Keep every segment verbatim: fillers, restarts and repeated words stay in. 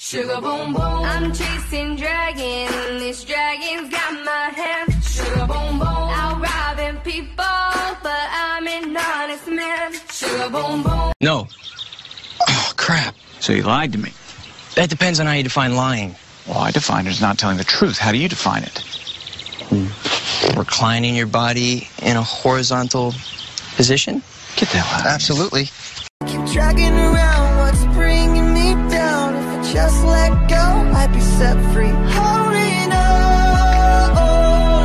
Sugar boom boom, I'm chasing dragon, this dragon's got my hand. Sugar boom boom, I'm robbing people, but I'm an honest man. Sugar boom boom. No. Oh, crap. So you lied to me. That depends on how you define lying. Well, I define it as not telling the truth. How do you define it? Hmm. Reclining your body in a horizontal position? Get the hell out. Absolutely. Keep dragging around what's bringing me down. Just let go, I'd be set free. Holding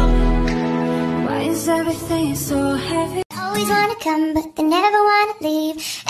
on. Why is everything so heavy? Always wanna come, but they never wanna leave.